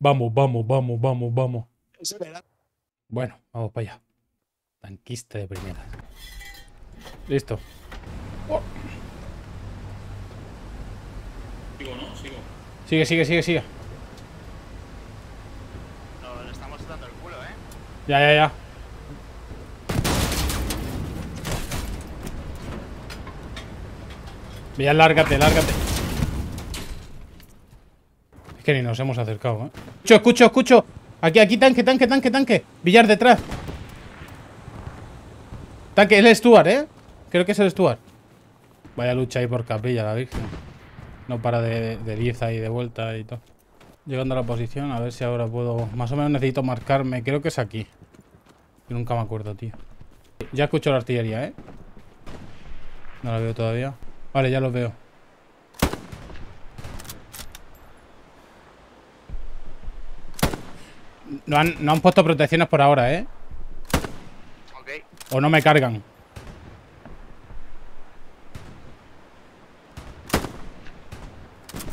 Vamos, vamos, vamos, vamos, vamos. Bueno, vamos para allá. Tanquista de primera. Listo. Oh. Sigo, ¿no? Sigo. Sigue, sigue, sigue, sigue. No, le estamos dando el culo, ¿eh? Ya, ya, ya. Ya, lárgate, lárgate. Es que ni nos hemos acercado, ¿eh? Escucho, escucho, escucho. Aquí, aquí, tanque, tanque, tanque, tanque. Villar detrás. Tanque, el Stuart, ¿eh? Creo que es el Stuart. Vaya lucha ahí por Capilla, la Virgen. No para de 10 ahí de vuelta y todo. Llegando a la posición, a ver si ahora puedo... Más o menos necesito marcarme. Creo que es aquí. Yo nunca me acuerdo, tío. Ya escucho la artillería, ¿eh? No la veo todavía. Vale, ya los veo. No han puesto protecciones por ahora, ¿eh? Okay. O no me cargan.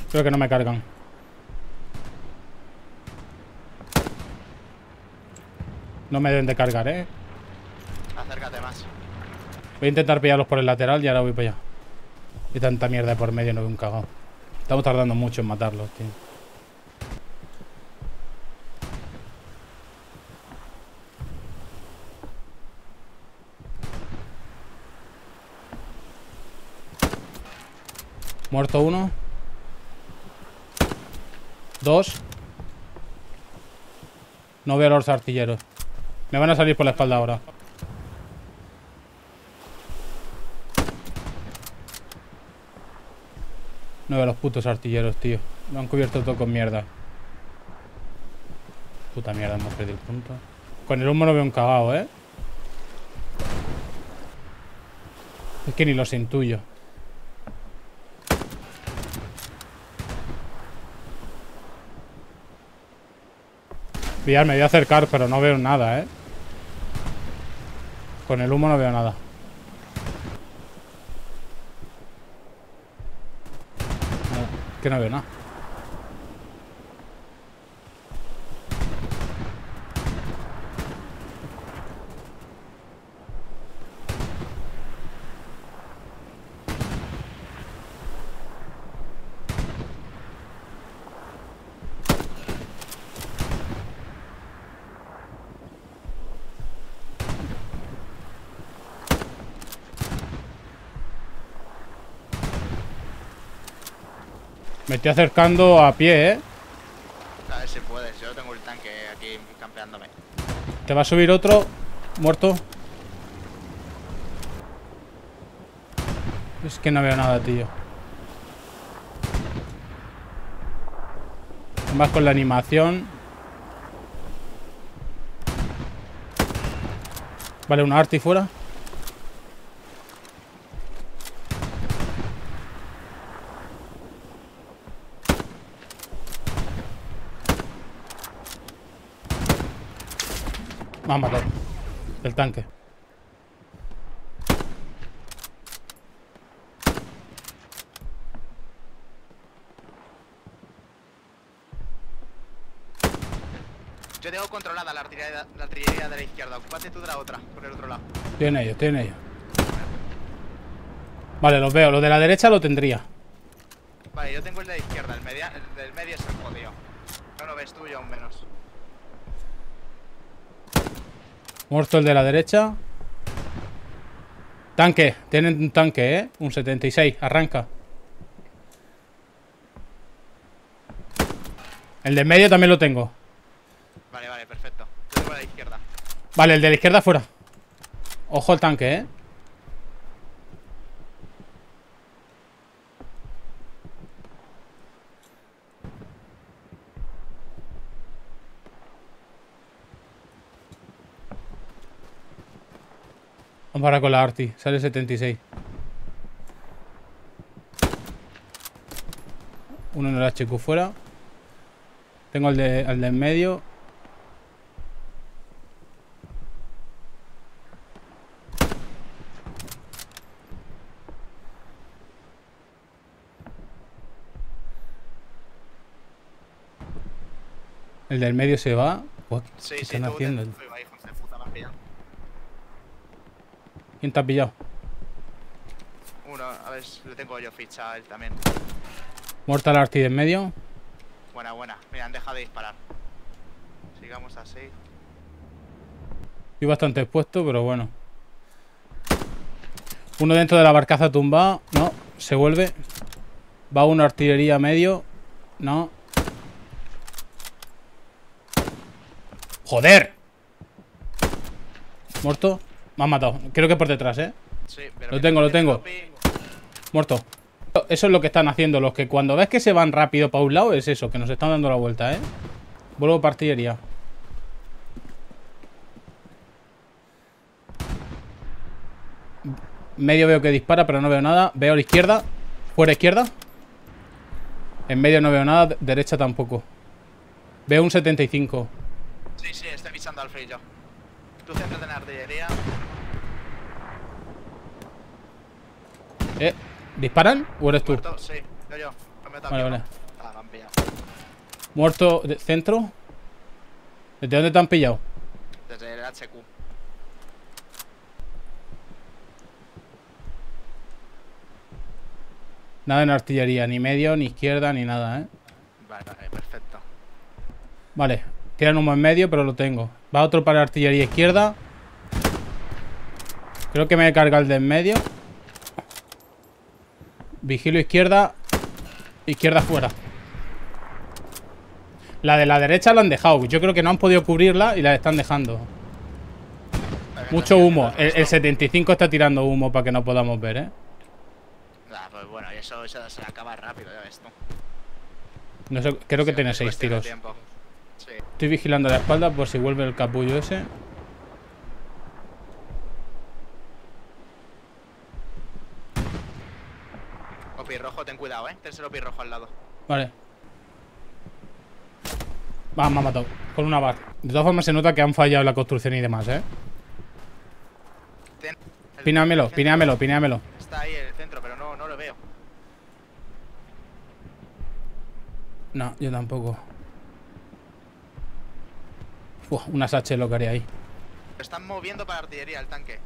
Creo que no me cargan. No me deben de cargar, ¿eh? Acércate más. Voy a intentar pillarlos por el lateral y ahora voy para allá. Y tanta mierda por medio, no veo un cagado. Estamos tardando mucho en matarlos, tío. Muerto uno. Dos. No veo a los artilleros. Me van a salir por la espalda ahora. No veo a los putos artilleros, tío. Lo han cubierto todo con mierda. Puta mierda, hemos perdido el punto. Con el humo no veo un cagado, ¿eh? Es que ni los intuyo. Pillar, me voy a acercar, pero no veo nada, ¿eh? Con el humo no veo nada. Que no veo nada. Me estoy acercando a pie, ¿eh? A ver si puedes. Yo tengo el tanque aquí campeándome. Te va a subir otro. Muerto. Es que no veo nada, tío. Además con la animación. Vale, una arti fuera. Me ha matado el tanque. Yo tengo controlada la artillería de la izquierda. Ocúpate tú de la otra, por el otro lado. Estoy en ello, estoy en ello. Vale, los veo. Lo de la derecha lo tendría. Vale, yo tengo el de la izquierda. El del medio es el jodido. No lo ves tú, yo aún menos. Muerto el de la derecha. Tanque. Tienen un tanque, ¿eh? Un 76. Arranca. El de en medio también lo tengo. Vale, vale, perfecto. Yo tengo la izquierda. Vale, el de la izquierda fuera. Ojo al tanque, ¿eh? Vamos ahora con la Arti, sale 76. Uno en el HQ fuera. Tengo el de en medio. El del medio se va. What? Sí, ¿Qué sí, están haciendo? ¿Quién te ha pillado? Uno, a ver, le tengo yo ficha a él también. Muerta la Arti en medio. Buena, buena. Mira, han dejado de disparar. Sigamos así. Estoy bastante expuesto, pero bueno. Uno dentro de la barcaza tumbado. No, se vuelve. Va una artillería medio. No. ¡Joder! Muerto. Me han matado. Creo que por detrás, ¿eh? Sí, pero lo tengo. Muerto. Eso es lo que están haciendo los que cuando ves que se van rápido para un lado es eso, que nos están dando la vuelta, ¿eh? Vuelvo para artillería. Medio veo que dispara, pero no veo nada. Veo a la izquierda. Fuera izquierda. En medio no veo nada. Derecha tampoco. Veo un 75. Sí, sí, estoy pisando al frío. Tú centro de la artillería. ¿Disparan? ¿O eres tú? Muerto, sí, yo. Vale. Ah, me han pillado. Muerto, centro. ¿Desde dónde te han pillado? Desde el HQ. Nada en artillería, ni medio, ni izquierda, ni nada, ¿eh? Vale, perfecto. Vale, tiran humo en medio, pero lo tengo. Va otro para artillería izquierda. Creo que me he cargado el de en medio. Vigilo izquierda. Izquierda fuera. La de la derecha la han dejado. Yo creo que no han podido cubrirla y la están dejando. Mucho humo. El 75 está tirando humo para que no podamos ver, ¿eh? Ah, pues bueno, eso se acaba rápido, ya ves, ¿no? Sé, creo que tiene 6 tiros. Sí. Estoy vigilando la espalda por si vuelve el capullo ese. Pirrojo, ten cuidado, ¿eh? Tercero pirrojo al lado. Vale. Va, me ha matado. Con una barra. De todas formas se nota que han fallado la construcción y demás, ¿eh? Pinéamelo. Está ahí en el centro, pero no lo veo. No, yo tampoco. Uf, unas H lo que haría ahí. Están moviendo para artillería el tanque.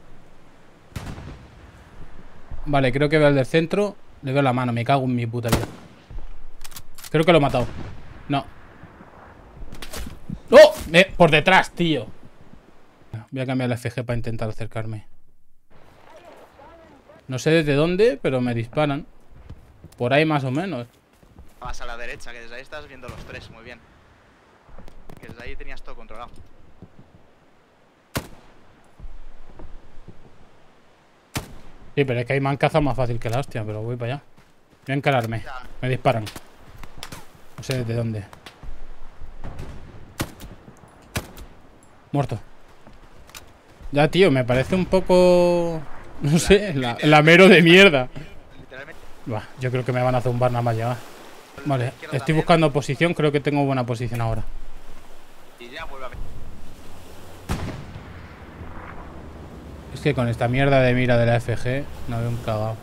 Vale, creo que veo el del centro. Le veo la mano, me cago en mi puta vida. Creo que lo he matado. No. ¡Oh! Por detrás, tío. Voy a cambiar la FG para intentar acercarme. No sé desde dónde, pero me disparan. Por ahí más o menos. Vas a la derecha, que desde ahí estás viendo los tres, muy bien. Que desde ahí tenías todo controlado. Sí, pero es que ahí me han cazado más fácil que la hostia, pero voy para allá. Voy a encararme. Me disparan. No sé desde dónde. Muerto. Ya, tío, me parece un poco... No sé, la mero de mierda. Bah, yo creo que me van a zumbar nada más llegar. Vale, estoy buscando posición. Creo que tengo buena posición ahora. Es que con esta mierda de mira de la FG no veo un cagado.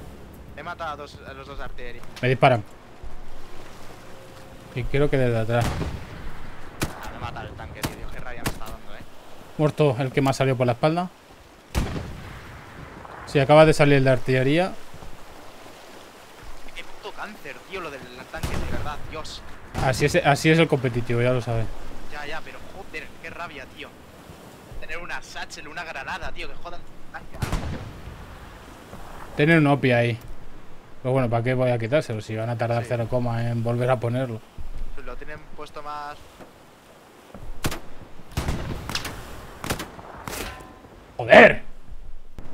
He matado a los dos artilleros. Me disparan. Y creo que desde atrás. Me mata el tanque, tío. Qué rabia me está dando, eh. Muerto el que más salió por la espalda. Sí, acaba de salir el de artillería. Qué puto cáncer, tío, lo del tanque, de verdad, Dios. Así es el competitivo, ya lo sabes. Ya, pero joder, qué rabia, tío. Tener una satchel, una granada, tío, que jodan. Tener un OPI ahí. Pero bueno, ¿para qué voy a quitárselo? Si van a tardar 0, en volver a ponerlo. Lo tienen puesto más... ¡Joder!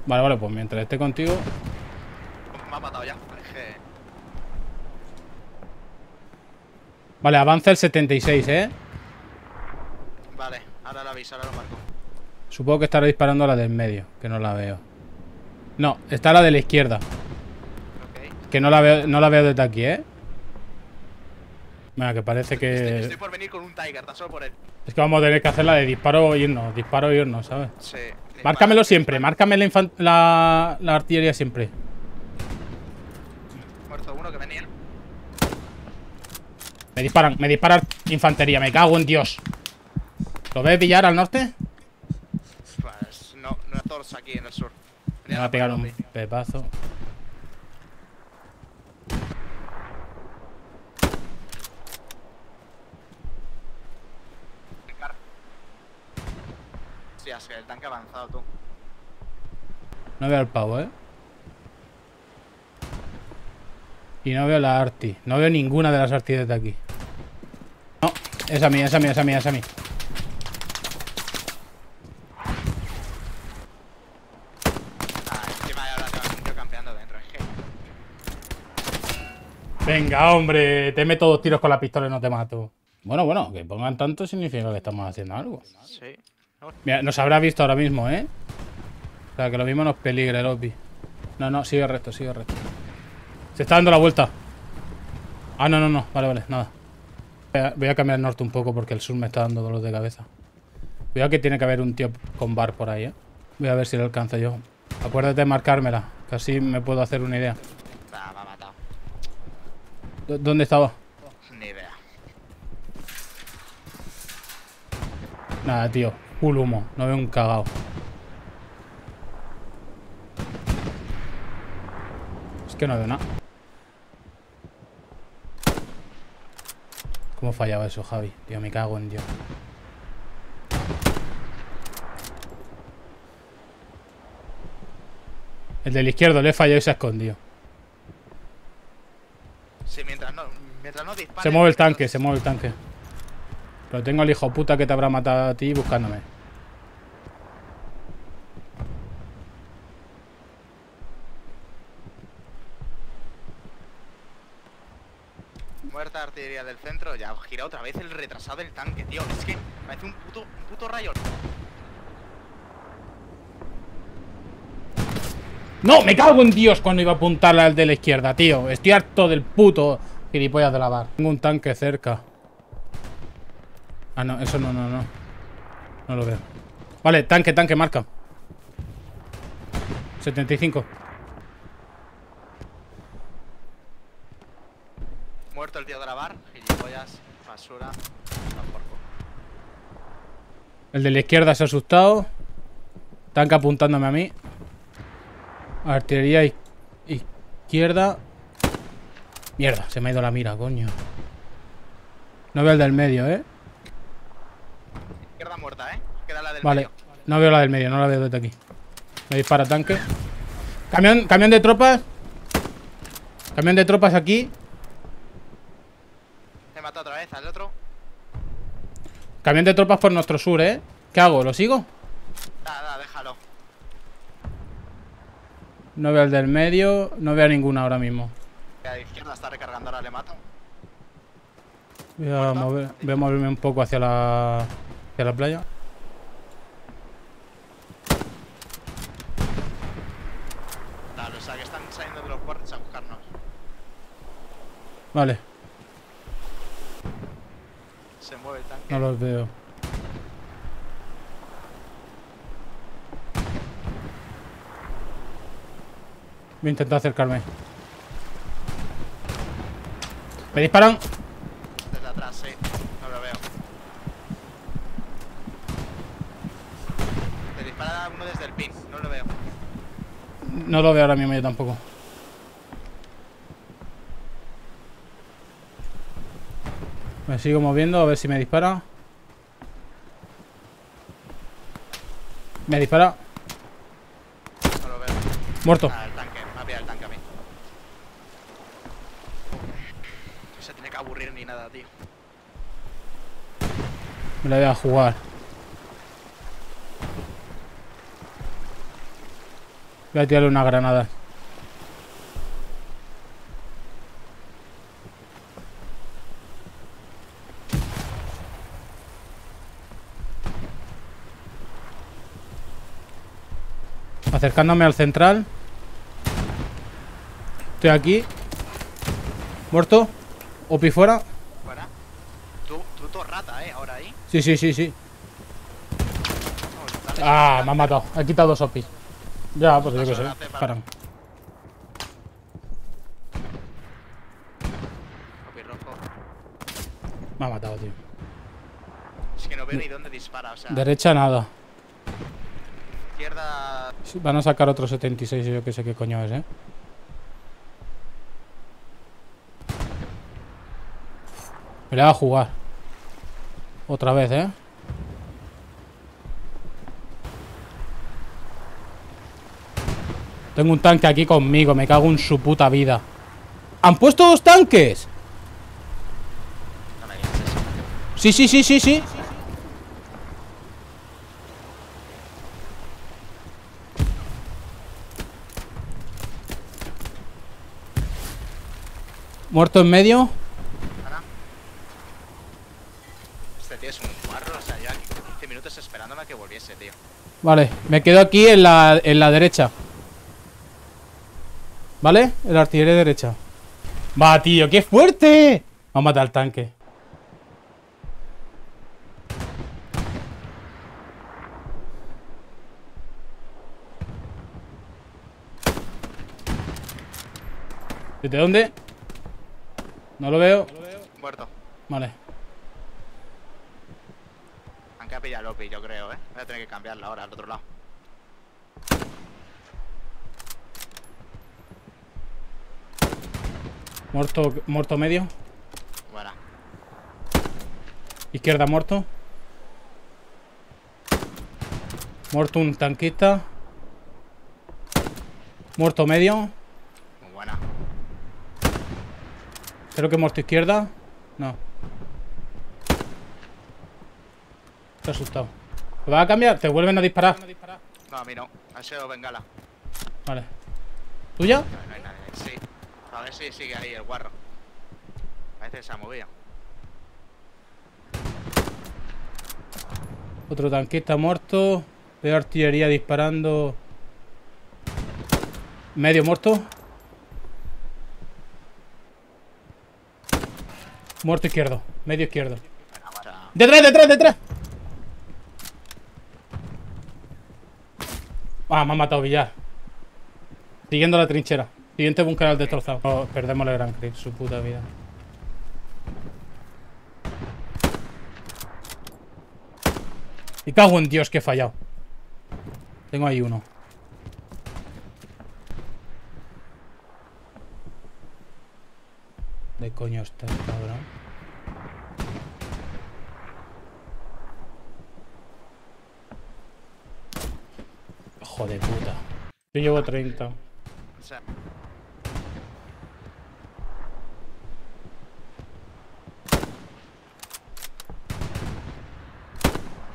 Vale, pues mientras esté contigo... Me ha matado ya. Vale, avanza el 76, ¿eh? Vale, ahora lo aviso, ahora lo marco. Supongo que estará disparando a la del medio, que no la veo. No, está la de la izquierda. Okay. Que no la veo desde aquí, ¿eh? Mira, que parece que... Estoy por venir con un Tiger, tan solo por él. Es que vamos a tener que hacer la de disparo o irnos, ¿sabes? Sí. Márcamelo siempre, márcame la artillería siempre. Muerto uno que venía. Me disparan, me dispara infantería, me cago en Dios. ¿Lo ve pillar al norte? Pues no, no es torso aquí en el sur. Me va a pegar un pepazo. Sí, es que el tanque ha avanzado, tú. No veo el pavo, ¿eh? Y no veo la arti. No veo ninguna de las artillas de aquí. No, esa mía, esa mía, esa mía, esa mía. Venga, hombre, te meto dos tiros con la pistola y no te mato. Bueno, bueno, que pongan tanto significa que estamos haciendo algo. Sí. Mira, nos habrá visto ahora mismo, ¿eh? O sea, que lo mismo nos peligra el OPI. No, no, sigue recto, sigue recto. Se está dando la vuelta. Ah, no, no, no. Vale, vale, nada. Voy a cambiar el norte un poco porque el sur me está dando dolor de cabeza. Cuidado que tiene que haber un tío con bar por ahí, ¿eh? Voy a ver si lo alcanzo yo. Acuérdate de marcármela, que así me puedo hacer una idea. Ah, me ha matado. ¿Dónde estaba? Ni idea. Nada, tío. Full humo. No veo un cagao. Es que no veo nada. ¿Cómo fallaba eso, Javi? Tío, me cago en Dios. El del izquierdo le he fallado y se ha escondido. Sí, mientras no dispare, se mueve el tanque, se mueve el tanque. Pero tengo al hijo puta que te habrá matado a ti buscándome. Muerta artillería del centro. Ya gira otra vez el retrasado del tanque, tío. Es que parece un puto rayo. ¡No! ¡Me cago en Dios! Cuando iba a apuntarla al de la izquierda, tío. Estoy harto del puto gilipollas de lavar. Tengo un tanque cerca. Ah, no, eso no, no, no. No lo veo. Vale, tanque, tanque, marca. 75. Muerto el tío de lavar. Gilipollas, basura. El de la izquierda se ha asustado. Tanque apuntándome a mí. Artillería izquierda. Mierda, se me ha ido la mira, coño. No veo el del medio, ¿eh? Izquierda muerta, ¿eh? Queda la del medio. Vale, no veo la del medio, no la veo desde aquí. Me dispara tanque. Camión, camión de tropas. Camión de tropas aquí. Te mató otra vez al otro. Camión de tropas por nuestro sur, ¿eh? ¿Qué hago? ¿Lo sigo? Da, déjalo. No veo el del medio, no veo ninguna ahora mismo. La izquierda está recargando, ahora le mato. Voy a moverme un poco hacia la playa. Dale, o sea que están saliendo de los cuartos a buscarnos. Vale. Se mueve el tanque. No los veo. Voy a intentar acercarme. ¿Me disparan? Desde atrás, sí. No lo veo. Te dispara uno desde el pin. No lo veo. No lo veo ahora mismo yo tampoco. Me sigo moviendo a ver si me dispara. Me dispara. No lo veo. Muerto. Aburrir ni nada, tío. Me la voy a jugar. Voy a tirarle una granada. Acercándome al central. Estoy aquí. Muerto. Opi fuera. Fuera. Tú todo rata, ahora ahí. Sí. No, me han matado. He quitado dos Opis. Ya, pues yo que sé. Paran. Opi rojo. Me ha matado, tío. Es que no no veo ni dónde dispara, o sea. Derecha nada. Izquierda. Van a sacar otro 76, yo que sé qué coño es, eh. Me la va a jugar. Otra vez, eh. Tengo un tanque aquí conmigo, me cago en su puta vida. ¿Han puesto dos tanques? Sí, sí, sí, sí, sí. Muerto en medio. Este tío es un guarro, o sea, yo aquí 15 minutos esperándome a que volviese, tío. Vale, me quedo aquí en la derecha. ¿Vale? El artillería derecha. ¡Va, tío! ¡Qué fuerte! Vamos a matar al tanque. ¿Desde dónde? No lo veo. Muerto. Vale. Aunque ha pillado Lopi, yo creo, ¿eh? Voy a tener que cambiarla ahora al otro lado. Muerto medio. Buena. Izquierda muerto. Muerto un tanquista. Muerto medio. Muy buena. Creo que muerto izquierda. No. Te he asustado. ¿Lo vas a cambiar? ¿Te vuelven a disparar? No, a mí no. Ha sido bengala. Vale. ¿Tuya? No hay nadie. Sí. A ver si sigue ahí el guarro. Parece que se ha movido. Otro tanquista muerto. Veo artillería disparando. Medio muerto. Muerto izquierdo. Medio izquierdo. ¡Detrás, detrás, detrás! Ah, me ha matado Villar. Siguiendo la trinchera. Siguiente búnker al destrozado. Oh, perdemos el gran clip, su puta vida. Y cago en Dios que he fallado. Tengo ahí uno. ¿De coño está el cabrón? Hijo de puta. Yo llevo 30.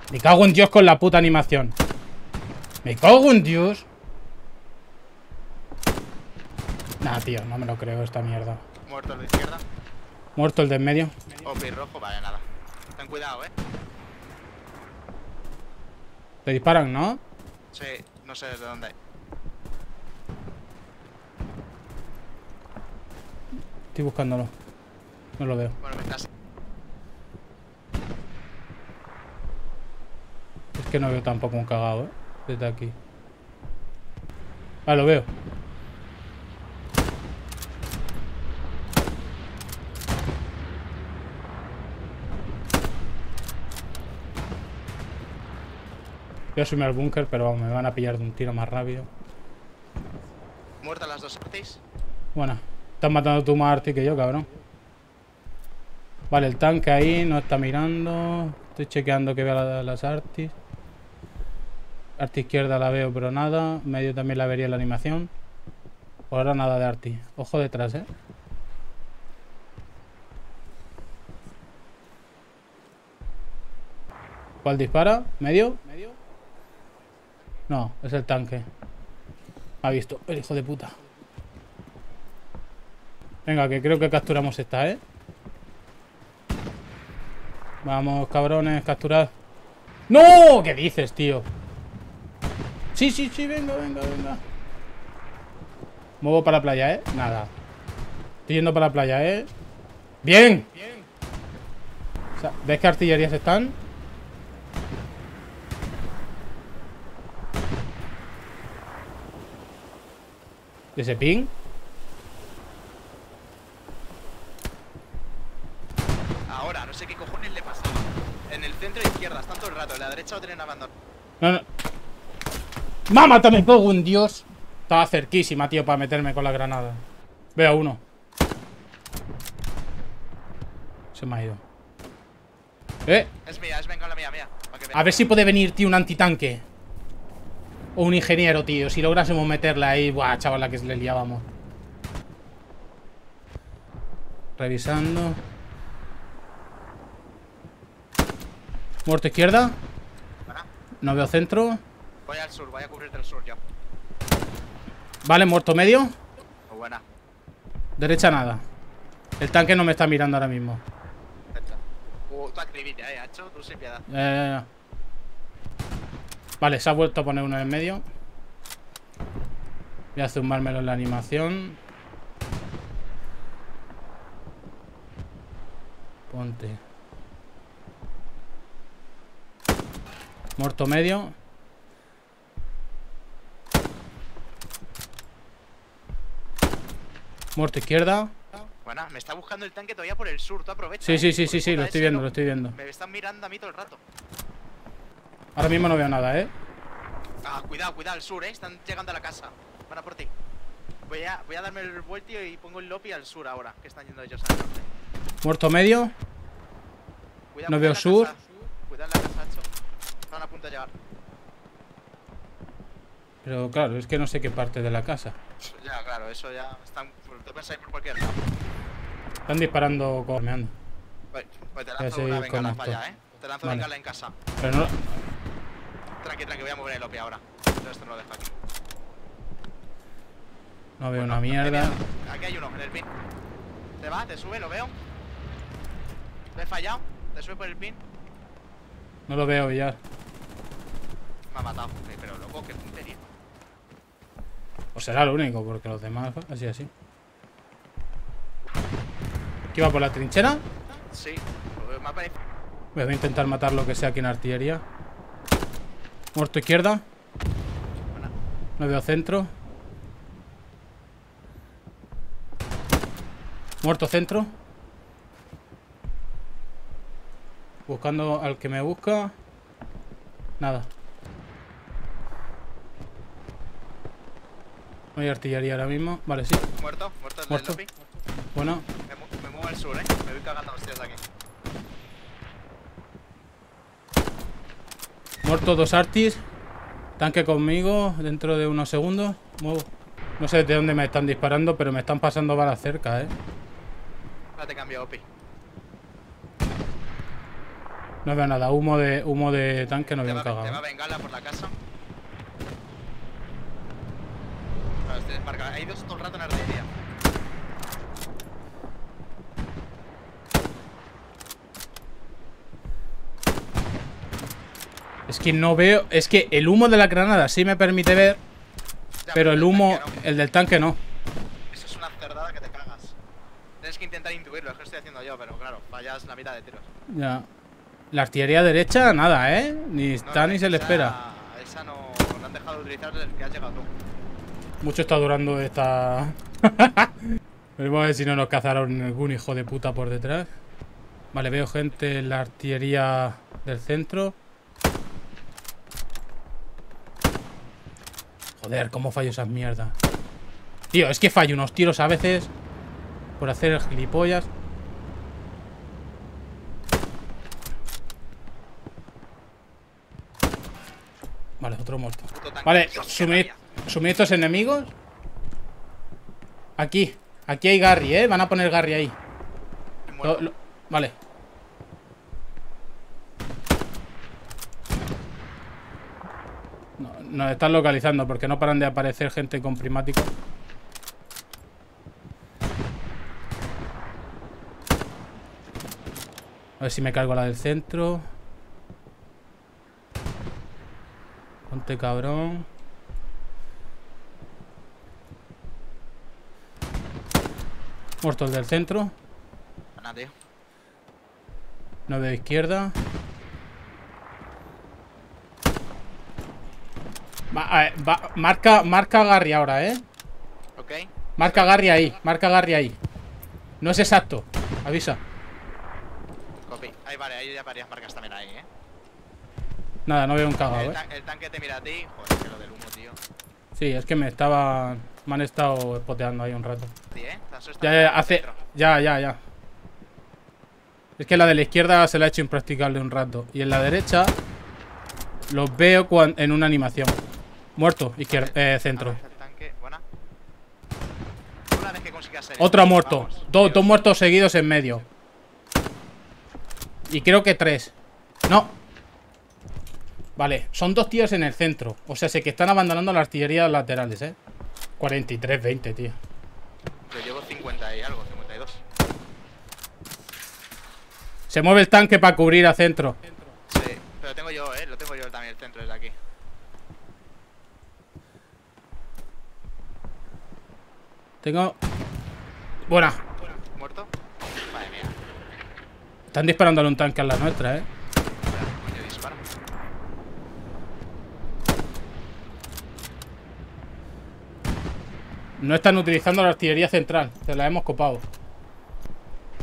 Me cago en Dios con la puta animación. Me cago en Dios. Nah, tío, no me lo creo esta mierda. Muerto el de izquierda. Muerto el de en medio. Opi rojo, vale, nada. Ten cuidado, eh. Te disparan, ¿no? Sí, no sé desde dónde. Estoy buscándolo. No lo veo. Bueno, me estás... que no veo tampoco un cagado, ¿eh? Desde aquí. Ah, lo veo. Voy a subirme al búnker, pero vamos, me van a pillar de un tiro más rápido. ¿Muertas las dos artis? Bueno, estás matando tú más artis que yo, cabrón. Vale, el tanque ahí no está mirando. Estoy chequeando que vea las artis. Arte izquierda la veo, pero nada. Medio también la vería la animación. Por ahora nada de Arti. Ojo detrás, eh. ¿Cuál dispara? ¿Medio? No, es el tanque. Ha visto, el hijo de puta. Venga, que creo que capturamos esta, eh. Vamos, cabrones, capturad. ¡No! ¿Qué dices, tío? Sí, sí, sí, venga, venga, venga. Muevo para la playa, ¿eh? Nada. Estoy yendo para la playa, ¿eh? ¡Bien! Bien. O sea, ¿ves qué artillerías están? ¿De ese ping? Ahora, no sé qué cojones le pasó. En el centro e izquierda, están todo el rato, la derecha lo tienen abandonado. No, no. ¡Mámata, me pongo un dios! Estaba cerquísima, tío, para meterme con la granada. Veo uno. Se me ha ido. Es mía, es venga, la mía, mía. A ver si puede venir, tío, un antitanque. O un ingeniero, tío. Si lográsemos meterla ahí. Buah, chaval, la que le liábamos. Revisando. Muerto izquierda. No veo centro. Voy al sur, voy a cubrirte el sur yo. Vale, muerto medio. Buena. Derecha nada. El tanque no me está mirando ahora mismo. Tú acribilla, hacho, tú sin piedad. Vale, se ha vuelto a poner uno en el medio. Voy a zumbármelo en la animación. Ponte. Muerto medio. Muerto izquierda. Bueno, me está buscando el tanque todavía por el sur, tú aprovecha. Sí, lo estoy viendo, Me están mirando a mí todo el rato. Ahora mismo no veo nada, Ah, cuidado, cuidado, al sur, están llegando a la casa. Van a por ti. Voy a darme el vueltio y pongo el lopi al sur ahora, que están yendo ellos al norte. Muerto medio. Cuidado, no veo sur. Cuidado la casa, Hacho. Están a punto de llegar. Pero claro, es que no sé qué parte de la casa. Ya, claro, eso ya. Están. Te puedes salir por cualquier lado. Están disparando corneando. Pues te lanzo una bengala para allá, Te lanzo bengala en casa. Pero no. Tranqui, voy a mover el OP ahora. Entonces esto no lo dejo aquí. No veo una mierda. Aquí hay uno, en el pin. Te va, te sube, lo veo. Lo he fallado, te sube por el pin. No lo veo, Villar. Me ha matado, pero loco, qué puntería. O será lo único, porque los demás, así. ¿Aquí va por la trinchera? Sí, me aparece. Voy a intentar matar lo que sea aquí en artillería. Muerto izquierda. Buena. No veo centro. Muerto centro. Buscando al que me busca. Nada. No hay artillería ahora mismo. Vale, sí. Muerto. Bueno. Me muevo al sur, Me voy cagando hostias de aquí. Muerto dos artis. Tanque conmigo. Dentro de unos segundos. Muevo. No sé de dónde me están disparando, pero me están pasando balas cerca, Ahora te cambio, Opi. No veo nada. Humo de tanque no veo cagado. Te va a bengala por la casa. Hay dos todo el rato en artillería. Es que no veo. Es que el humo de la granada sí me permite ver. Ya, pero el humo, el del tanque no. Eso es una cerdada que te cagas. Tienes que intentar intuirlo, es que estoy haciendo yo, pero claro, fallas la mitad de tiros. Ya. La artillería derecha, nada, Ni está ni se le espera. Esa no la han dejado de utilizar desde que has llegado tú. Mucho está durando esta. Vamos a ver si no nos cazaron algún hijo de puta por detrás. Vale, veo gente en la artillería del centro. Joder, cómo fallo esas mierdas. Tío, es que fallo unos tiros a veces por hacer el gilipollas. Vale, otro muerto. Vale, suministros enemigos. Aquí hay Garry, Van a poner Garry ahí. Vale. Nos están localizando porque no paran de aparecer gente con primáticos. A ver si me cargo la del centro. Ponte, cabrón. Muerto el del centro. No veo izquierda. Marca Garry ahora, Ok. Marca Garry ahí. No es exacto. Avisa. Copy. Ahí vale, hay varias marcas también ahí, Nada, no veo un cagado, el tanque te mira a ti. Joder, que lo del humo, tío. Sí, es que me estaban... Me han estado espoteando ahí un rato. Sí, Ya. Es que la de la izquierda se la he hecho impracticable un rato. Y en la derecha... Los veo en una animación. Muerto, izquierda, centro. Otro muerto. Dos muertos seguidos en medio. Y creo que tres. No. Vale, son dos tíos en el centro. O sea, sé que están abandonando la artillería laterales, 43, 20, tío. Yo llevo 50 y algo, 52. Se mueve el tanque para cubrir a centro. Sí, pero tengo yo, lo tengo yo también, el centro desde aquí. Tengo... Buena. ¿Muerto? Madre mía. Están disparándole un tanque a la nuestra, Yo disparo. No están utilizando la artillería central. Se la hemos copado.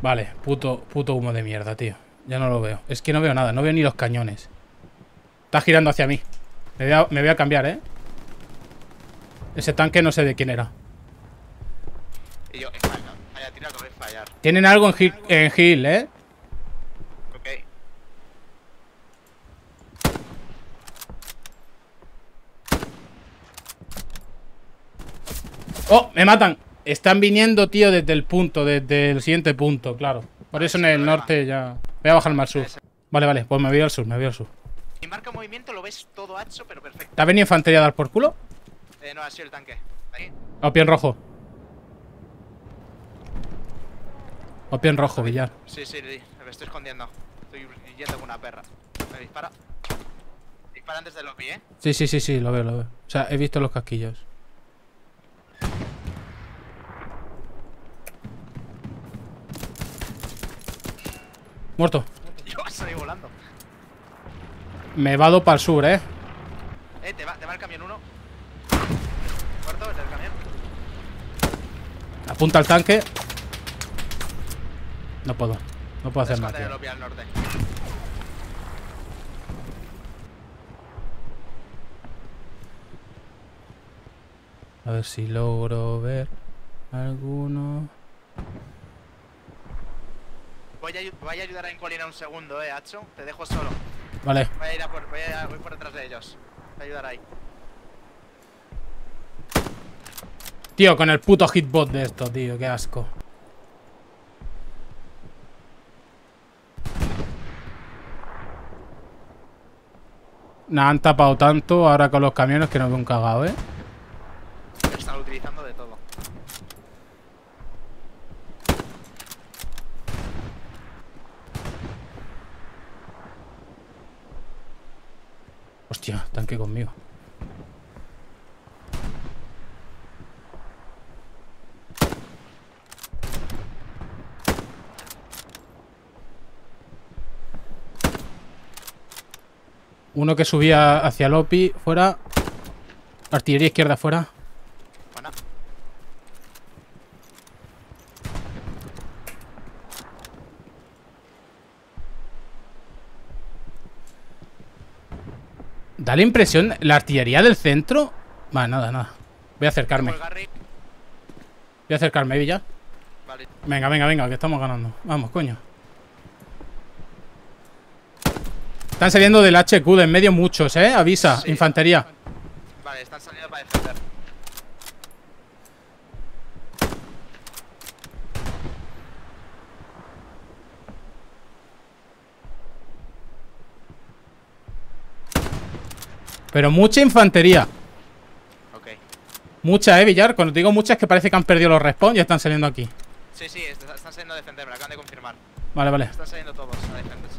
Vale, puto humo de mierda, tío. Ya no lo veo. Es que no veo nada. No veo ni los cañones. Está girando hacia mí. Me voy a cambiar, Ese tanque no sé de quién era. Y yo, fallar. Tienen algo en heal, Ok. ¡Oh! Me matan. Están viniendo, tío, desde el siguiente punto, claro. Por eso en el norte ya... Voy a bajar más al sur. Vale, pues me voy al sur, Si marca movimiento lo ves todo ancho, pero perfecto. ¿Te ha venido infantería a dar por culo? No, ha sido el tanque. Ahí. Pie en rojo. Opio en rojo, Villar. Sí, me estoy escondiendo. Estoy yendo con una perra. Me dispara. Disparan desde el lobby, Sí, lo veo. O sea, he visto los casquillos. Muerto. Yo salí volando. Me vado para el sur, te va el camión uno. Muerto, el del camión. Apunta al tanque. No puedo hacer nada. A ver si logro ver alguno. Voy a ayudar a encolina un segundo, Hacho. Te dejo solo. Vale. Voy por detrás de ellos. Voy a ayudar ahí. Tío, con el puto hitbot de esto, tío. Qué asco. Nah, han tapado tanto ahora con los camiones que no veo un cagado, Están utilizando de todo. Hostia, tanque conmigo. Uno que subía hacia el OPI, fuera. Artillería izquierda, fuera. Buena. Da la impresión... La artillería del centro... Va, nada. Voy a acercarme. Villa. Vale. Venga, que estamos ganando. Vamos, coño. Están saliendo del HQ, de en medio muchos, avisa, sí. Infantería. Vale, están saliendo para defender. Pero mucha infantería. Ok. Mucha, Villar. Cuando te digo mucha es que parece que han perdido los respawns y están saliendo aquí. Sí, están saliendo a defender, me lo acaban de confirmar. Vale. Están saliendo todos a defenderse.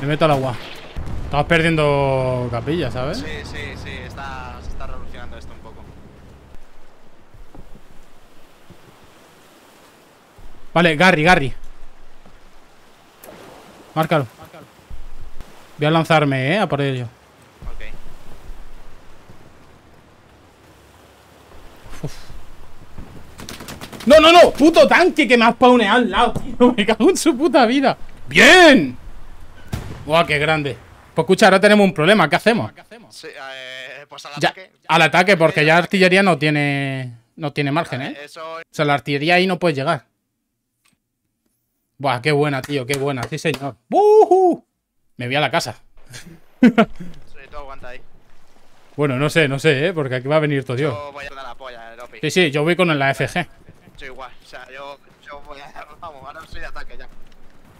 Me meto al agua. Estamos perdiendo capilla, ¿sabes? Sí. Se está revolucionando esto un poco. Vale, Garry. Márcalo. Voy a lanzarme, a por ello. Ok. Uf. ¡No, no, no! ¡Puto tanque que me has spawneado al lado, tío! ¡Me cago en su puta vida! ¡Bien! ¡Buah, qué grande! Pues escucha, ahora tenemos un problema. ¿Qué hacemos? Sí, pues al ataque. Ya, al ataque, porque ya artillería no tiene margen, ¿eh? O sea, la artillería ahí no puede llegar. Buah, qué buena, tío, qué buena. Sí, señor. ¡Buhu! Me voy a la casa. Sí, tú aguanta ahí. Bueno, no sé, ¿eh? Porque aquí va a venir todo Dios. Yo voy a dar la polla, Lopi. Sí, yo voy con la AFG. Yo igual, o sea, yo voy a... Vamos, ahora soy de ataque ya.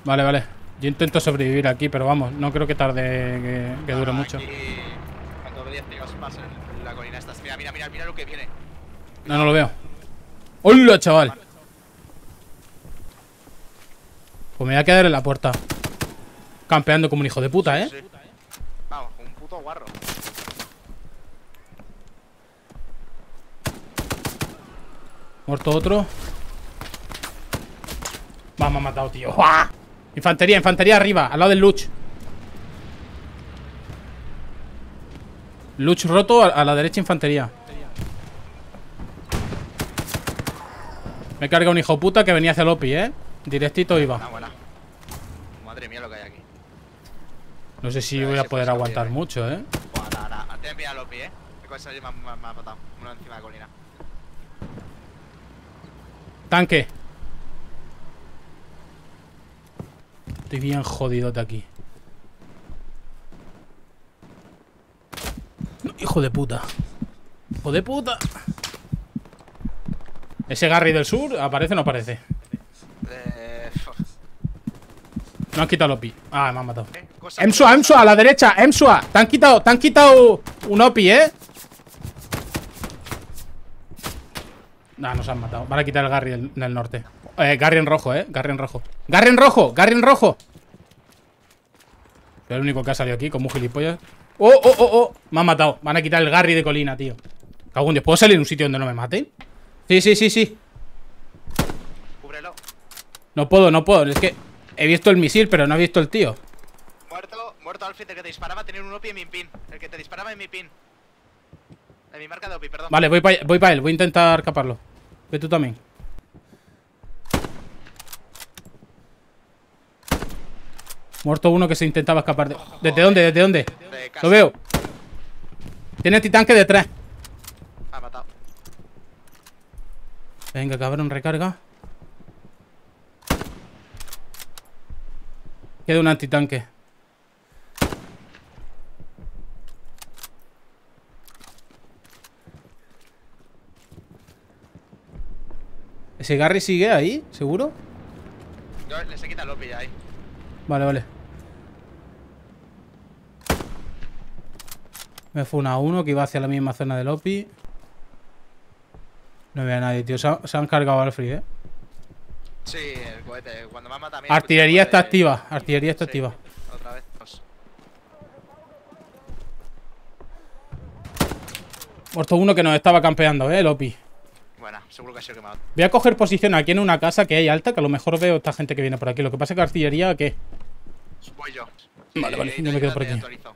Vale. Yo intento sobrevivir aquí, pero vamos, no creo que tarde, que dure mucho. Aquí, cuando veas que vas en la colina esta, mira lo que viene. No lo veo. ¡Hola, chaval! Pues me voy a quedar en la puerta. Campeando como un hijo de puta, ¿eh? Sí. Vamos, un puto guarro. Muerto otro. Vamos, me ha matado, tío. ¡Uah! Infantería arriba, al lado del Luch. Luch roto, a la derecha infantería. Me carga un hijo puta que venía hacia Lopi, ¿eh? Directito iba. Madre mía lo que hay aquí. No sé si voy a poder aguantar mucho, ¿eh? Ten miedo a Lopi, ¿eh? Me ha matado. Uno encima de la colina. Tanque. Estoy bien jodidote aquí. No, hijo de puta. Hijo de puta. ¿Ese Garry del sur aparece o no aparece? No han quitado los pi. Ah, me han matado. Emsua, a la derecha. Emsua. Te han quitado un OPI, ¿eh? Nah, nos han matado. Van a quitar el Garry en el norte. Garry en rojo, Garry en rojo. Es el único que ha salido aquí como un gilipollas. Oh. Me han matado. Van a quitar el Garry de colina, tío. Cago en Dios. ¿Puedo salir en un sitio donde no me maten? Sí. Cúbrelo. No puedo. Es que he visto el misil, pero no he visto el tío. Muerto Alfred, el que te disparaba. Tenía un OPI en mi pin. El que te disparaba en mi pin. En mi marca de OPI, perdón. Vale, voy para él. Voy a intentar caparlo. Ve tú también. Muerto uno que se intentaba escapar de... ¿Desde dónde? De lo veo. Tiene titanque detrás. Ha matado. Venga, cabrón, recarga. Queda un antitanque. ¿Ese Garry sigue ahí? ¿Seguro? Yo les he quitado los pillos ahí. Vale. Me fue una a uno que iba hacia la misma zona del OPI. No veo a nadie, tío. Se han cargado al free, ¿eh? Sí, el cohete. Cuando me ha matado a mí. Artillería está activa. Otra vez. Muerto uno que nos estaba campeando, ¿eh? El OPI. Bueno, seguro que ha sido quemado. Voy a coger posición aquí en una casa que hay alta, que a lo mejor veo esta gente que viene por aquí. Lo que pasa es que artillería, ¿qué? Voy yo. Vale, yo me quedo por aquí. Autorizo.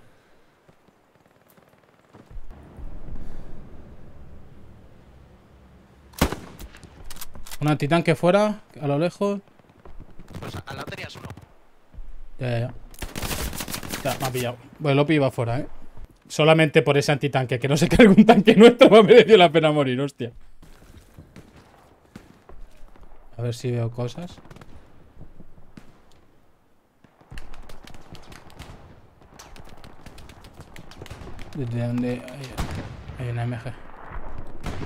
Un antitanque fuera, a lo lejos. Pues al lado tenías uno. Ya, me ha pillado. Bueno, el OPI iba fuera, ¿eh? Solamente por ese antitanque, que no se cargue un tanque nuestro, me ha merecido la pena morir, hostia. A ver si veo cosas. ¿Desde dónde hay una MG?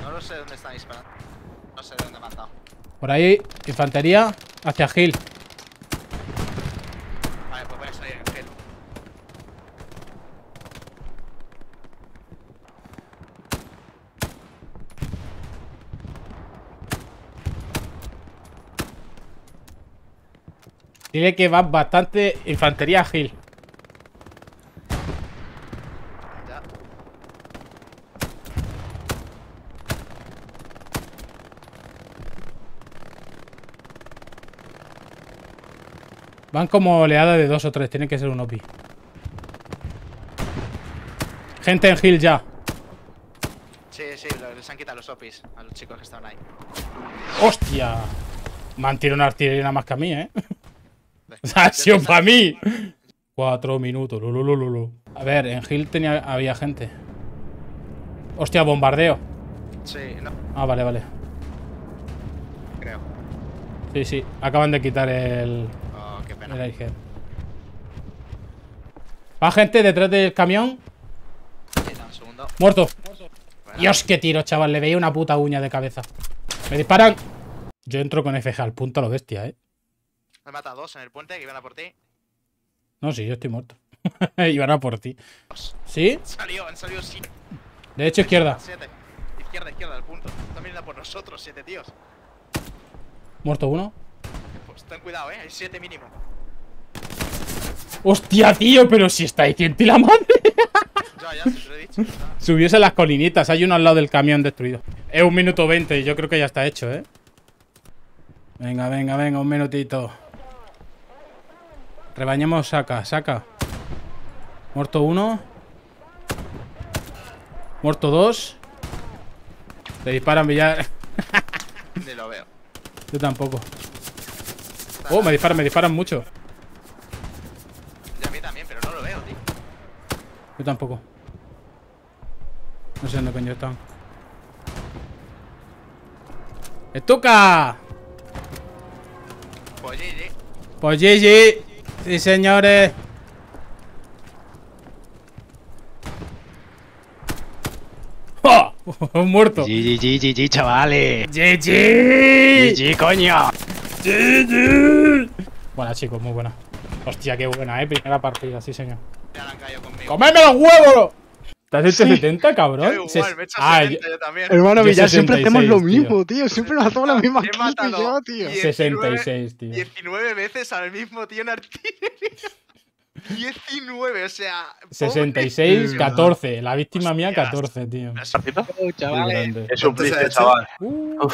No lo sé dónde están disparando. No sé de dónde me han dado. Por ahí, infantería, hacia Hill. Vale, pues voy a salir en Hill. Dile que va bastante infantería a Hill. Van como oleada de 2 o 3, tiene que ser un OPI. Gente en heal ya. Sí, sí, les han quitado los opis a los chicos que estaban ahí. ¡Hostia! Me han tirado una artillería nada más que a mí, ¿eh? ¡Ha sido para mí! 4 minutos, lulululu. A ver, en heal había gente. ¡Hostia, bombardeo! Sí, no. Ah, vale, vale. Creo. Sí, sí, acaban de quitar el... Oh, qué pena. El IG. Va gente detrás del camión. Sí, no, un segundo. Muerto. Bueno. Dios, qué tiro, chaval. Le veía una puta uña de cabeza. Me disparan. Yo entro con FG al punto a lo bestia, eh. Me mata a dos en el puente que iban a por ti. No, sí, yo estoy muerto. Iban a por ti. ¿Sí? Han salido, sí. Derecho, izquierda. 7. Izquierda, izquierda, al punto. También da por nosotros, 7 tíos. Muerto uno. Pues ten cuidado, hay 7 mínimo. Hostia, tío, pero si está ahí, ¿quién te la madre? Ya, se lo he dicho. Subiese las colinitas, hay uno al lado del camión destruido. Es 1 minuto 20 y yo creo que ya está hecho, ¿eh? Venga, venga, venga, un minutito. Rebañemos, saca, saca. Muerto uno. Muerto dos. Te disparan, Villar. Ni lo veo. Yo tampoco. Oh, me disparan mucho. Yo tampoco. No sé dónde coño están. ¡Estuca! Pues GG. Pues GG. Sí, señores. ¡Oh! Un muerto. GG, chavales. GG. GG, coño. GG. Buena, chicos, muy buena. Hostia, qué buena, primera partida, sí, señor. Ya la han caído conmigo. ¡Cómeme los huevos! ¿Estás hecho 70, cabrón? Yo igual, me he hecho 70, yo también. Hermano, Villar, siempre hacemos lo mismo, tío. Siempre nos hacemos la misma cosa, tío. 66, tío. 19 veces al mismo tío en artillería. 19, o sea... 66, 14. La víctima mía, 14, tío. ¿Es un triste, chaval?